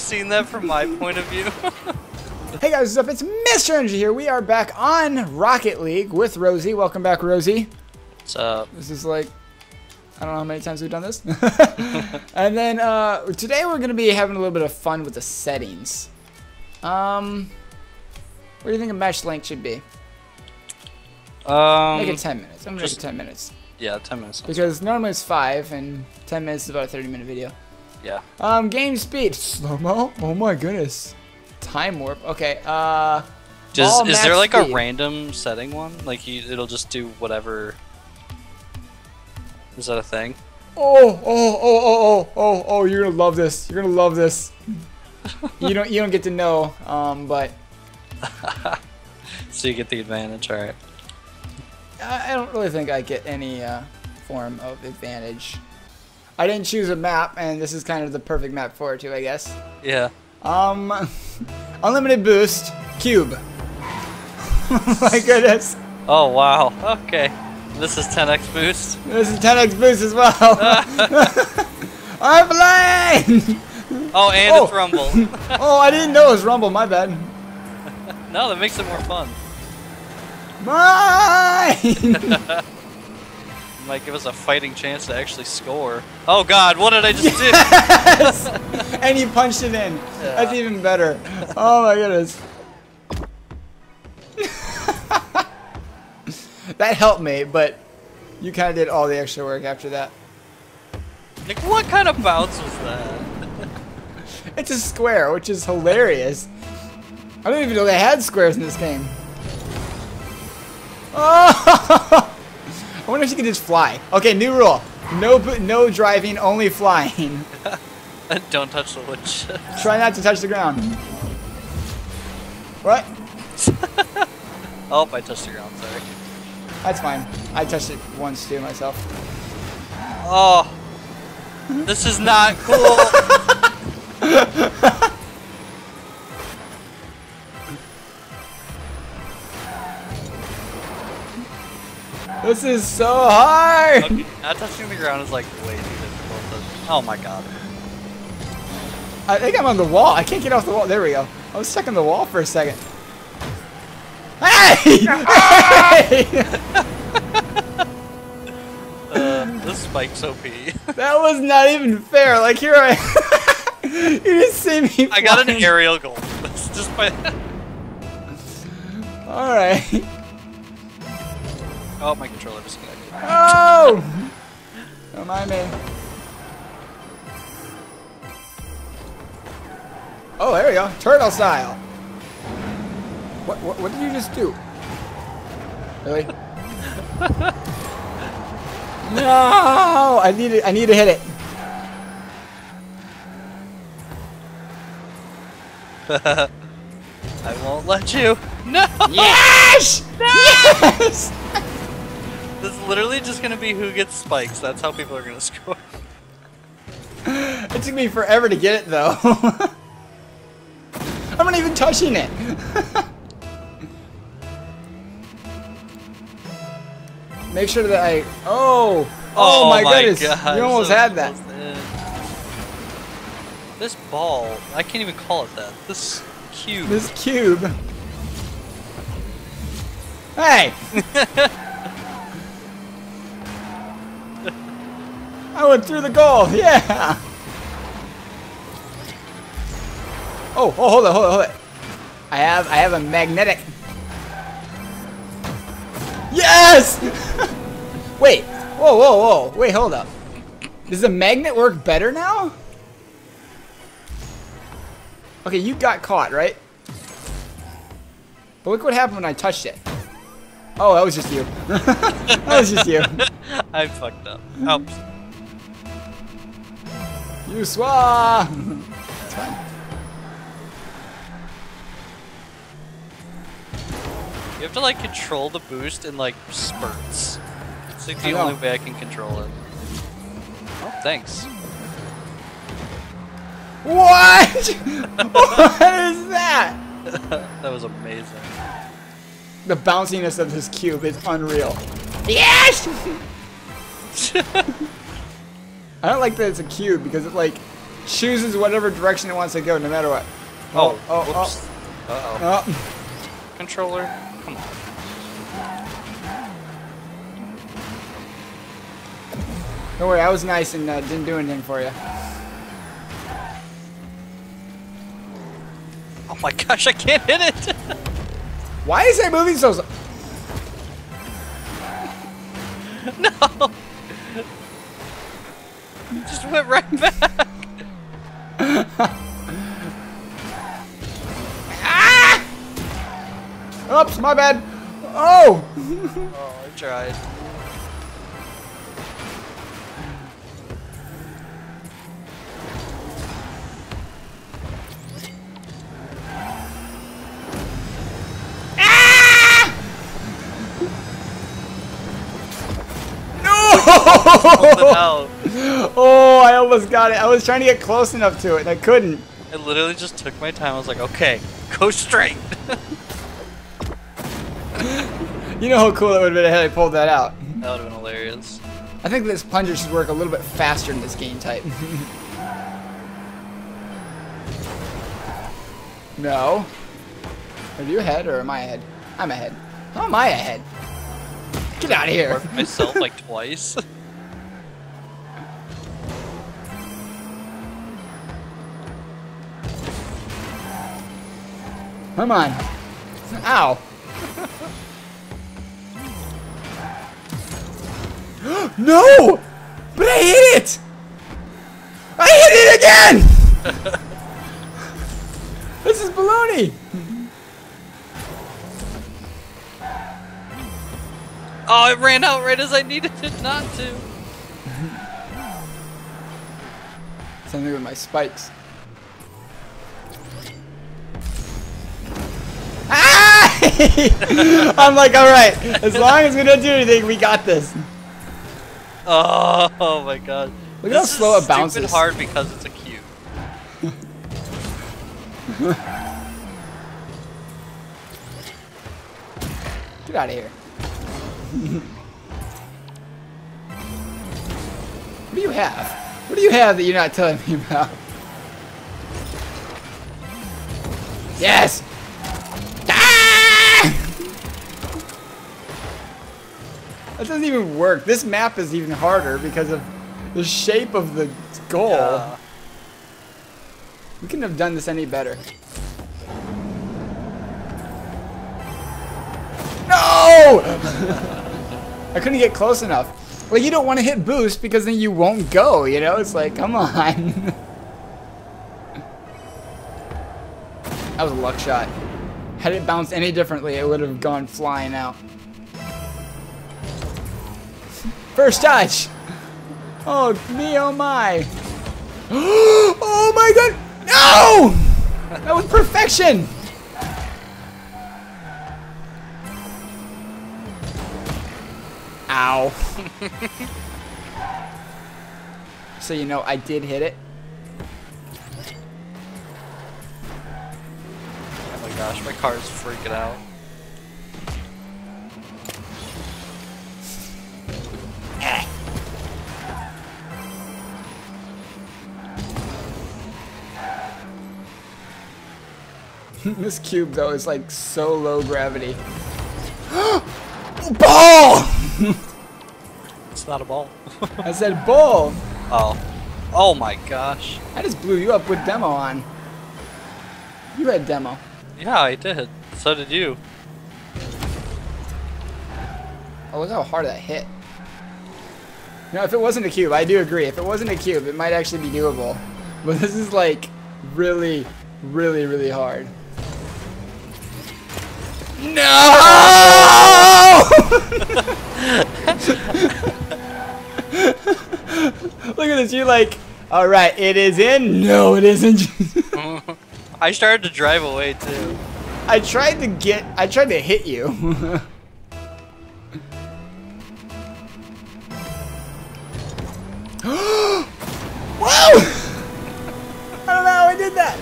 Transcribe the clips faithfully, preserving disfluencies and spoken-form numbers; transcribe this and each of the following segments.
seen that from my point of view. Hey guys, what's up? It's Mister Energy here. We are back on Rocket League with Rosie. Welcome back, Rosie. What's up? This is like, I don't know how many times we've done this. And then uh, today we're going to be having a little bit of fun with the settings. Um, what do you think a match length should be? Um, Make it ten minutes. I'm going to do ten minutes. Yeah, ten minutes. Because normally it's five, and ten minutes is about a thirty minute video. Yeah. Um, game speed. Slow-mo? Oh my goodness. Time warp. Okay. Uh, just, is there like speed. a random setting one? Like you, it'll just do whatever. Is that a thing? Oh, oh, oh, oh, oh, oh, oh, you're gonna love this. You're gonna love this. you don't you don't get to know, um, but so you get the advantage, alright. I, I don't really think I get any uh, form of advantage. I didn't choose a map, and this is kind of the perfect map for it too, I guess. Yeah. Um, unlimited boost, cube. My goodness. Oh wow. Okay. This is ten X boost. This is ten X boost as well. I'm blind. Oh, and oh. It's rumble. Oh, I didn't know it was rumble. My bad. No, that makes it more fun. Mine. Might give us a fighting chance to actually score. Oh god, what did I just yes! do? And you punched it in. Yeah. That's even better. Oh my goodness. That helped me, but you kind of did all the extra work after that. Like, what kind of bounce was that? It's a square, which is hilarious. I didn't even know they had squares in this game. Oh! I wonder if you can just fly. Okay, new rule. No no driving, only flying. Don't touch the wood. Try not to touch the ground. What? Oh, I touched the ground, sorry. That's fine. I touched it once too myself. Oh. This is not cool. This is so hard! Okay, not touching the ground is like way too difficult. To... Oh my god. I think I'm on the wall. I can't get off the wall. There we go. I was stuck on the wall for a second. Hey! Hey! uh, this spike's O P. That was not even fair. Like, here I You didn't see me flying. I got an aerial goal. That's just my... Alright. Oh, my controller disconnected. Oh! Don't mind me. Oh, there we go. Turtle style. What, what, what did you just do? Really? No! I need to, I need to hit it. I won't let you. No! Yes! No! Yes! This is literally just gonna be who gets spikes. That's how people are gonna score. It took me forever to get it though. I'm not even touching it. Make sure that I. Oh! Oh, oh my, my goodness! God. You almost so had that. This ball. I can't even call it that. This cube. This cube. Hey! I went through the goal, yeah! Oh, oh, hold on, hold on, hold on. I have, I have a magnetic. Yes! Wait, whoa, whoa, whoa, wait, hold up. Does the magnet work better now? Okay, you got caught, right? But look what happened when I touched it. Oh, that was just you. That was just you. I fucked up. Oops. You swah! It's fine. You have to like control the boost in like spurts. It's like the only way I can control it. Oh, thanks. What? What is that? That was amazing. The bounciness of this cube is unreal. Yes! I don't like that it's a cube because it like chooses whatever direction it wants to go, no matter what. Oh, oh, whoops. Oh. Uh oh. Oh. Controller, come on. Don't worry, I was nice and uh, didn't do anything for you. Oh my gosh, I can't hit it! Why is that moving so slow? No! It just went right back! Ah! Oops, my bad! Oh! Oh, I tried. Out. Oh, I almost got it. I was trying to get close enough to it and I couldn't. I literally just took my time. I was like, okay, go straight. You know how cool it would have been had I pulled that out. That would have been hilarious. I think this plunger should work a little bit faster in this game type. No. Are you ahead or am I ahead? I'm ahead. How am I ahead? Get out of here. I worked myself like twice. Come on. Ow. No! But I hit it! I hit it again! This is baloney! Oh, it ran out right as I needed it not to. Something with my spikes. I'm like, alright, as long as we don't do anything, we got this. Oh, oh my god. Look at how slow it bounces. It's hard because it's a cube. Get out of here. What do you have? What do you have that you're not telling me about? Yes! That doesn't even work. This map is even harder because of the shape of the goal. Yeah. We couldn't have done this any better. No! I couldn't get close enough. Like, you don't want to hit boost because then you won't go, you know? It's like, come on. That was a luck shot. Had it bounced any differently, it would have gone flying out. First touch! Oh, me, oh my! Oh my god! No! That was perfection! Ow. So, you know, I did hit it. Oh my gosh, my car's freaking out. This cube, though, is like so low gravity. Ball! It's not a ball. I said ball. Oh. Oh my gosh. I just blew you up with demo on. You had demo. Yeah, I did. So did you. Oh, look how hard that hit. No, if it wasn't a cube, I do agree. If it wasn't a cube, it might actually be doable. But this is like really, really, really hard. No! Look at this, you're like, alright, it is in. No, it isn't. I started to drive away too. I tried to get, I tried to hit you. Whoa! I don't know how I did that.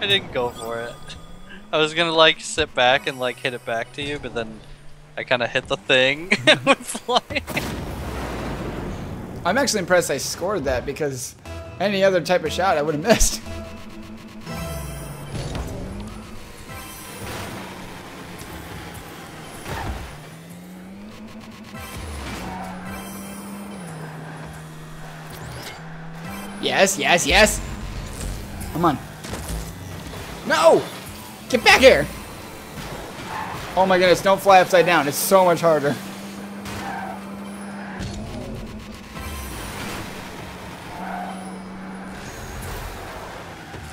I didn't go for it. I was gonna like sit back and like hit it back to you, but then I kind of hit the thing and went flying. I'm actually impressed I scored that because Any other type of shot I would have missed. Yes, yes, yes. Come on. No! Get back here! Oh my goodness, don't fly upside down. It's so much harder.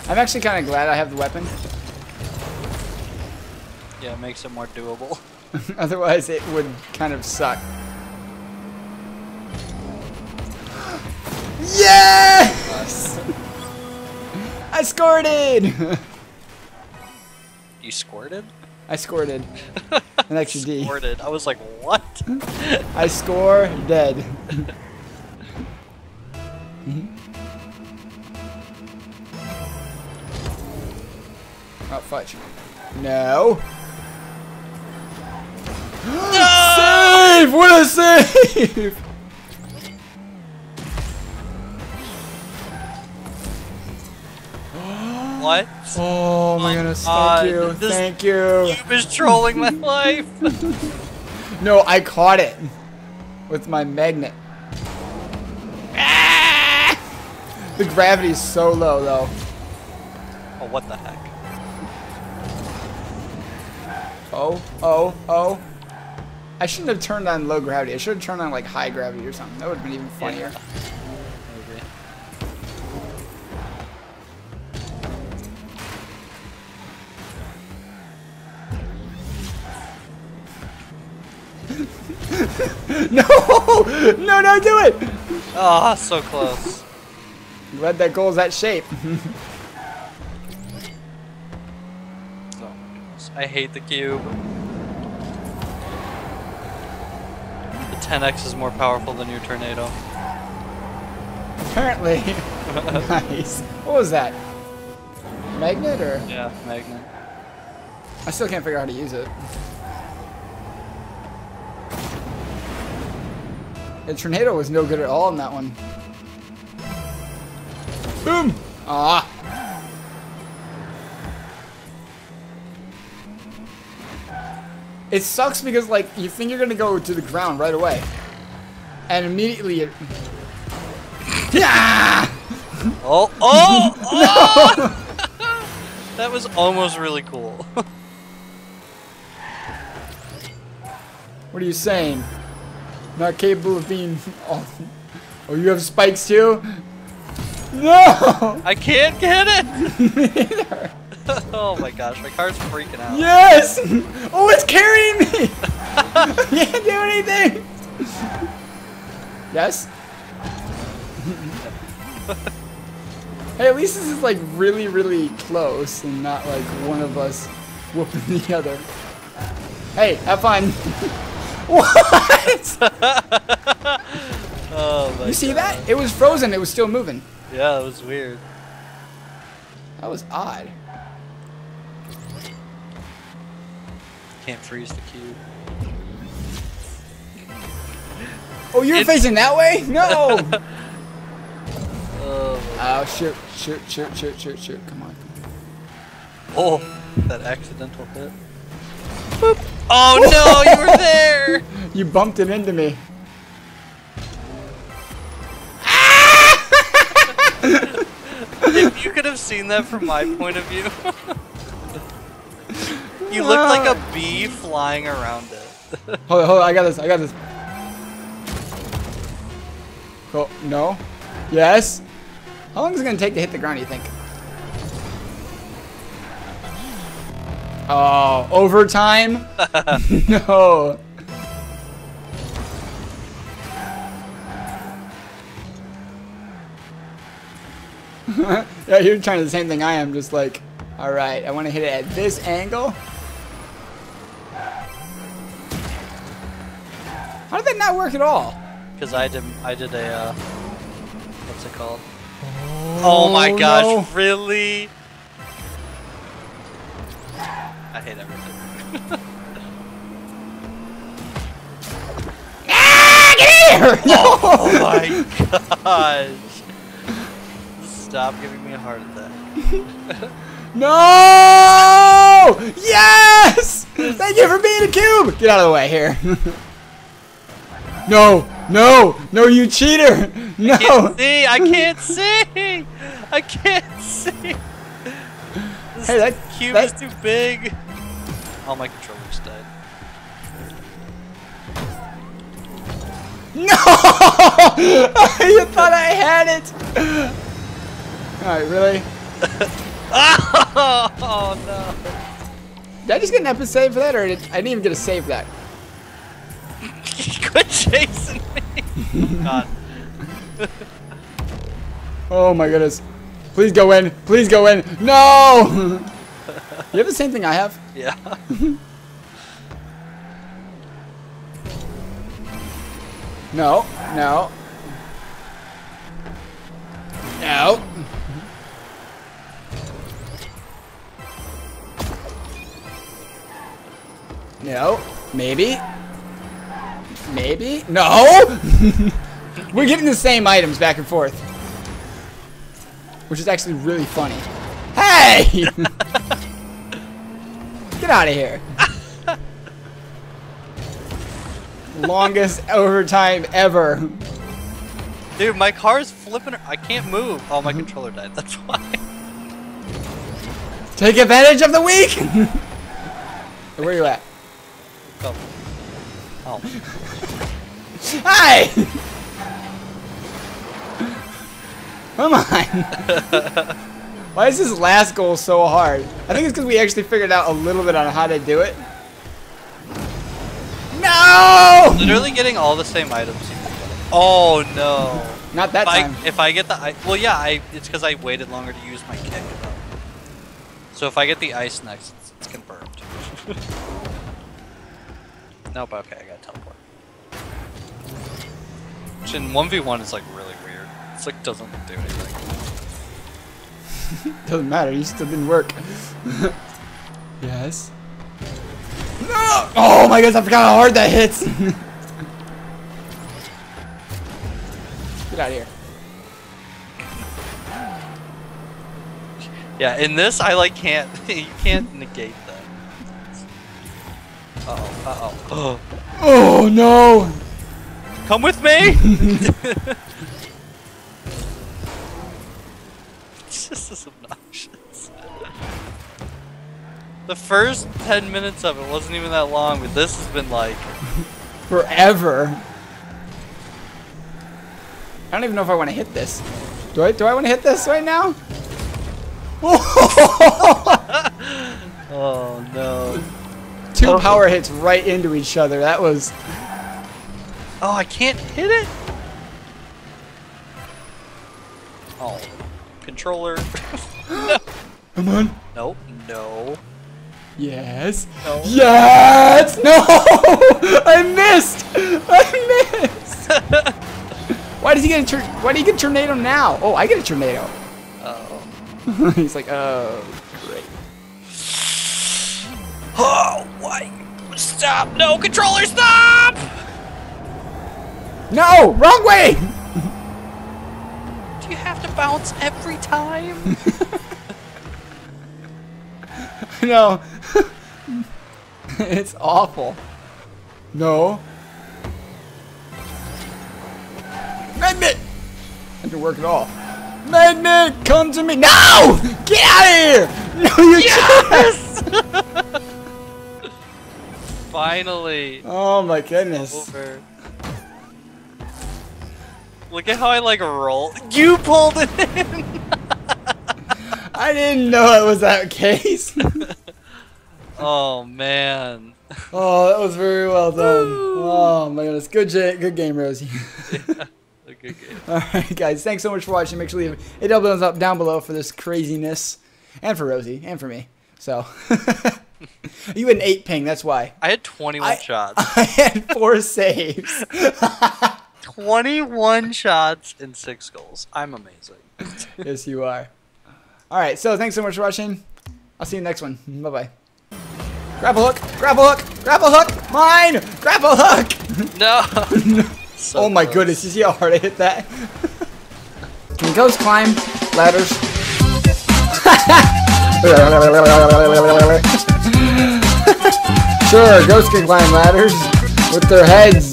I'm actually kind of glad I have the weapon. Yeah, it makes it more doable. Otherwise, it would kind of suck. Yes! I squirted! You squirted? I squirted. An extra D. Squirted. I was like, what? I score dead. Mm-hmm. Oh, fudge. No. No! Save! What a save! What? Oh my goodness, thank you, thank you. This cube is trolling my life. No, I caught it with my magnet. Ah! The gravity is so low though. Oh, what the heck? Oh, oh, oh. I shouldn't have turned on low gravity. I should have turned on like high gravity or something. That would have been even funnier. Yeah. No! No, don't do it! Oh, so close. I'm glad that goal's that shape. Oh, I hate the cube. The ten X is more powerful than your tornado. Apparently. Nice. What was that? Magnet or? Yeah, magnet. I still can't figure out how to use it. The tornado was no good at all in that one. Boom! Ah! It sucks because, like, you think you're gonna go to the ground right away. And immediately it... Yeah! Oh, oh! Oh! No! That was almost really cool. What are you saying? Not capable of being. Oh, oh, you have spikes too? No! I can't get it! Oh my gosh, my car's freaking out. Yes! Oh, it's carrying me! I can't do anything! Yes? Hey, at least this is like really, really close and not like one of us whooping the other. Hey, have fun! What? Oh my you see God. That? It was frozen. It was still moving. Yeah, it was weird. That was odd. Can't freeze the cube. Oh, you're it's... facing that way? No. Oh, oh shoot! Shoot! Shoot! Shoot! Shoot! Shoot! Come on! Oh, that accidental hit. Boop. Oh no, you were there! You bumped it into me. If you could have seen that from my point of view. You looked like a bee flying around it. Hold on, hold on, I got this, I got this. Cool, no? Yes? How long is it gonna take to hit the ground, you think? Oh, overtime? No. Yeah, you're trying the same thing I am, just like, alright, I want to hit it at this angle. How did that not work at all? Because I did, I did a, uh, what's it called? Oh, oh my gosh, no. Really? I hate everything. Ah, get here! No! Oh, oh my gosh. Stop giving me a heart attack. No! Yes! Thank you for being a cube! Get out of the way here. No! No! No, you cheater! No! I can't see! I can't see! I can't see! This hey, that, cube that... is too big. All my controllers died. No! You thought I had it! Alright, really? Oh, oh no! Did I just get an epic save for that, or did I didn't even get a save that? Quit chasing me! God. Oh my goodness. Please go in! Please go in! No! You have the same thing I have? Yeah. No, no. No. No. Maybe. Maybe. No! We're getting the same items back and forth. Which is actually really funny. Hey! Get out of here. Longest overtime ever. Dude, my car is flipping. I can't move. Oh, my controller died. That's why. Take advantage of the week. Where are you at? Go. Oh. Hi. Come on. Why is this last goal so hard? I think it's because we actually figured out a little bit on how to do it. No! Literally getting all the same items. Oh no! Not that if time. I, if I get the I well, yeah, I, it's because I waited longer to use my kick. So if I get the ice next, it's, it's confirmed. Nope. Okay, I got teleport. Which in one v one is like really weird. It's like doesn't do anything. Doesn't matter. You still didn't work. Yes. No! Oh my goodness, I forgot how hard that hits! Get out of here. Yeah, in this, I like can't. You can't negate that. Uh oh, uh oh. Oh, oh no! Come with me! It's just as obnoxious. The first ten minutes of it wasn't even that long, but this has been like forever. I don't even know if I want to hit this. Do I? Do I want to hit this right now? Oh no! Two oh. power hits right into each other. That was. Oh, I can't hit it. Oh, controller. No. Come on. Nope. No. Yes. No. Yes! No! I missed! I missed! Why does he get a Why do you get a tornado now? Oh, I get a tornado. Uh-oh. He's like, oh, great. Oh, why? Stop! No, controller, stop! No! Wrong way! Do you have to bounce every time? No. It's awful. No. Magnet! That didn't work at all. Magnet, come to me. No! Get out of here! No, you yes! Can't! Finally. Oh my goodness. Over. Look at how I like roll. You pulled it in! I didn't know it was that case. Oh man. Oh, that was very well done. Woo! Oh my goodness. Good, good game, Rosie. Yeah, a good game. Alright guys, thanks so much for watching. Make sure you leave a double thumbs up down below for this craziness. And for Rosie. And for me. So you had an eight ping, that's why. I had twenty-one I, shots. I had four saves. twenty-one shots and six goals. I'm amazing. Yes, you are. Alright, so thanks so much for watching. I'll see you in the next one. Bye-bye. Grapple hook! Grapple hook! Grapple hook! Mine! Grapple hook! No! So oh my close. Goodness, you see how hard I hit that? Can ghost climb? ladders. Sure, ghosts can climb ladders with their heads.